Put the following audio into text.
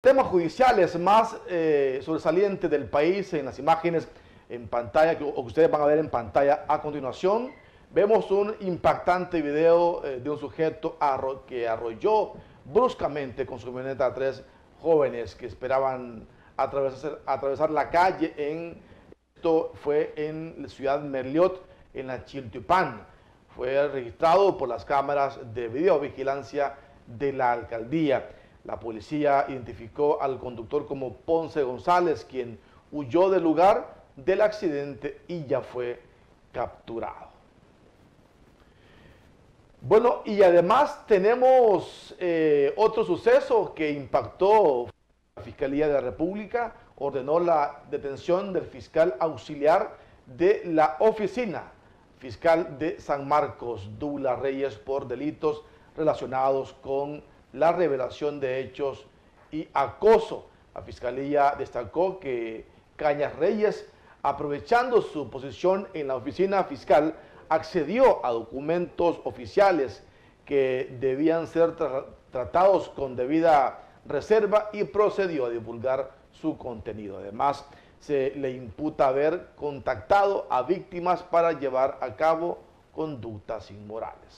Temas judiciales más sobresalientes del país en las imágenes en pantalla o que ustedes van a ver en pantalla a continuación. Vemos un impactante video de un sujeto que arrolló bruscamente con su camioneta a tres jóvenes que esperaban atravesar la calle. Esto fue en la ciudad Merliot, en la Chiltupán. Fue registrado por las cámaras de videovigilancia de la alcaldía. La policía identificó al conductor como Ponce González, quien huyó del lugar del accidente y ya fue capturado. Bueno, y además tenemos otro suceso que impactó. La Fiscalía de la República ordenó la detención del fiscal auxiliar de la oficina fiscal de San Marcos, Dula Reyes, por delitos relacionados con la revelación de hechos y acoso. La Fiscalía destacó que Cañas Reyes, aprovechando su posición en la oficina fiscal, accedió a documentos oficiales que debían ser tratados con debida reserva y procedió a divulgar su contenido. Además, se le imputa haber contactado a víctimas para llevar a cabo conductas inmorales.